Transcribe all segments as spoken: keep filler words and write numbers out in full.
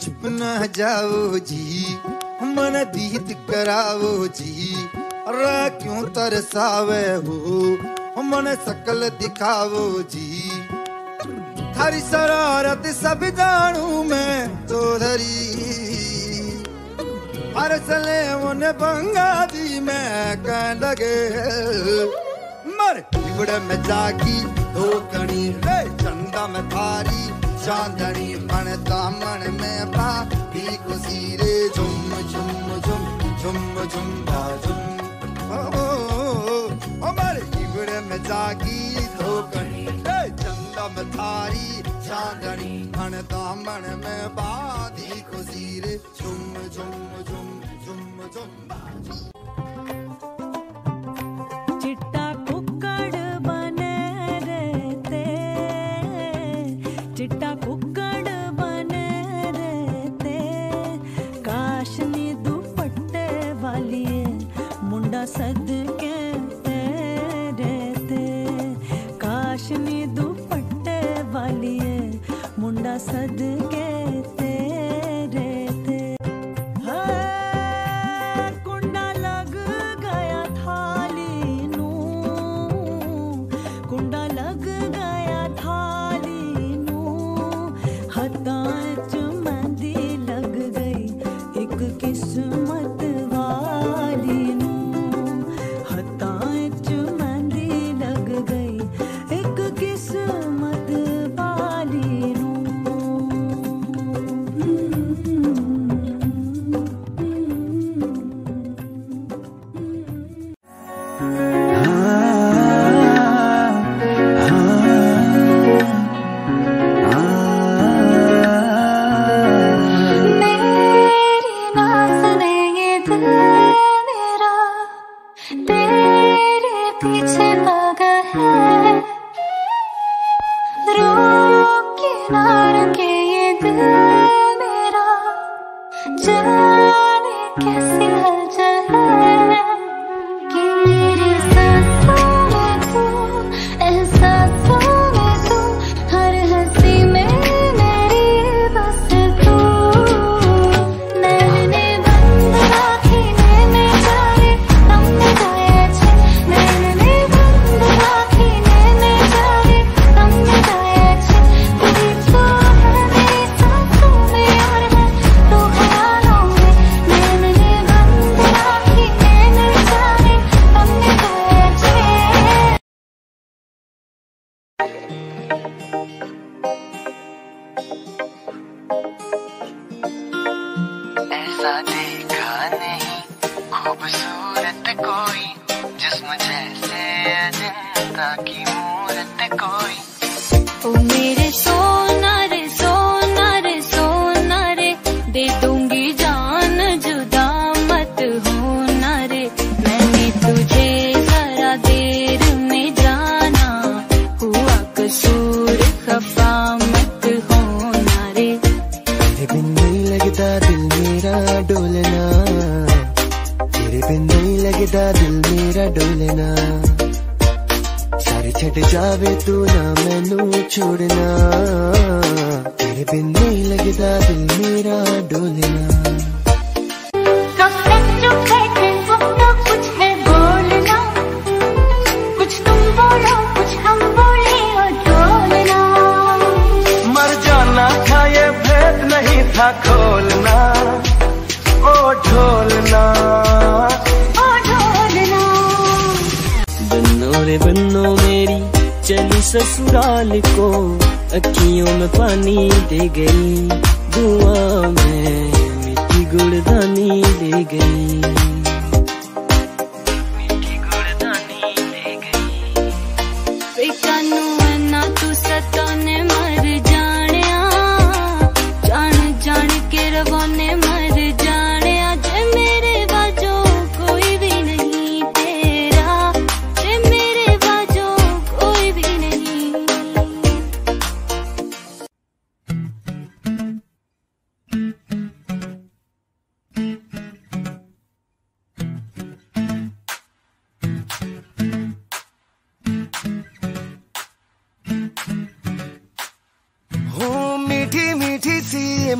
छुप ना जाओ जी, मन दीद कराओ जी, रा क्यों तरसावे हो, मन सकल दिखाओ जी। थारी शरारत सब जानू मैं तो धरी, अरसले उन्हें बंगा दी मैं कह लगे मर बिगड़े में जागी दो कणी रे चंदा में थारी चांदनी मन दामन में पा भी कुसीरे झुम झुम झुम झुम झुम बाजुम हमारे इबड़े में जागी दो कणी चंदा में थारी चांदनी मन दामन में पा भी कुसीरे झुम झुम झुम झुम झुम बाजुम। चिट्टा कुक्कड़ बने रहते काशनी दुपट्टे वाली मुंडा सदके रहते काशनी दुपट्टे वाली मुंडा सदके रहते। कुंडा लग गया थाली नू कुंडा लग गया थाली हताच मंदी लग गई एक किस्मत वाली हताच मंदी लग गई एक किस्मत वाली।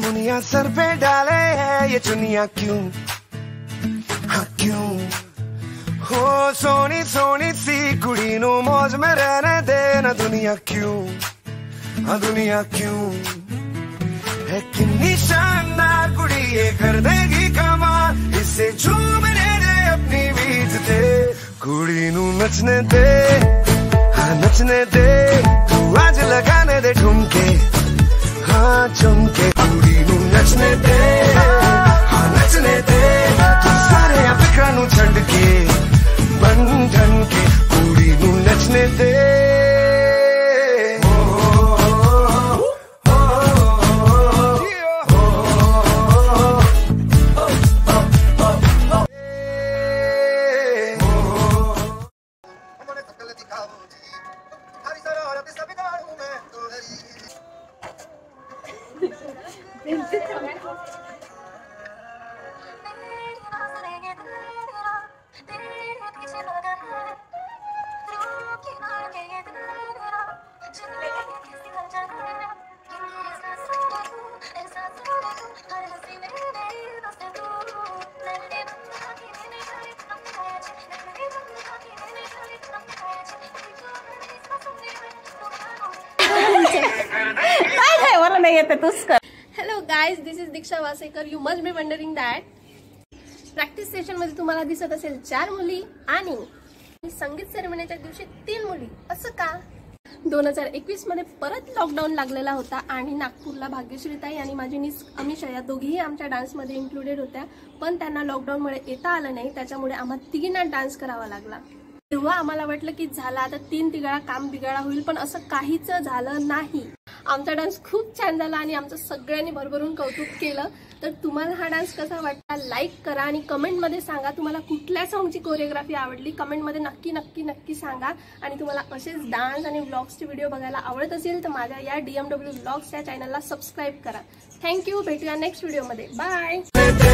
मुनिया सर पे डाले है ये चुनिया क्यों, हाँ क्यों हो सोनी सोनी सी कुड़ी नो मौज में रहने दे ना दुनिया क्यों, हाँ दुनिया क्यों है कितनी शानदार कुड़ी ये कर देगी कमाल, इसे झूमने दे अपनी बीच दे कुड़ी नू नचने दे, हाँ नचने दे तू आज लगाने दे ठुमके, हाँ चमके कुड़ी नू नचने दे, हाँ नचने दे तू सारे फिक्रां नू छड़ के बंधन के कुड़ी नू नचने दे। Hello guys, this is Diksha wasekar. You must be wondering that practice session मध्ये तुम्हाला दिसत असेल चार मुली आणि संगीत सेरेमनीच्या दिवशी तीन मुली, असं का? दोन हजार एकवीस मध्ये परत लॉकडाऊन लागलेला होता आणि नागपूरला भाग्यश्रीताई आणि माझी मिस अमिषा या दोघीही आमच्या डान्स मध्ये इन्क्लूडेड होत्या, पण त्यांना लॉकडाऊन मुळे येता आलं नाही, त्याच्यामुळे आम्हाला तिघींना डान्स करावा लागला। तेव्हा आम्हाला वाटलं की झाला आता तीन तिघाळा काम बिघाडा होईल, पण असं काहीच झालं नाही। आमचा डान्स खूप छान झाला आणि आमचं सगळ्यांनी भरभरून कौतुक केलं। तर तुम्हाला हा डान्स कसा वाटला लाईक करा आणि कमेंट मध्ये सांगा तुम्हाला कुठल्या सॉन्गची कोरिओग्राफी आवडली, कमेंट मध्ये नक्की नक्की नक्की सांगा। आणि तुम्हाला असेच डान्स आणि व्लॉग्सचे व्हिडिओ बघायला आवडत असेल तर माझ्या या डीएमडब्ल्यू व्लॉग्स या चॅनलला सबस्क्राइब करा। थँक्यू, भेटूया नेक्स्ट व्हिडिओ मध्ये, बाय।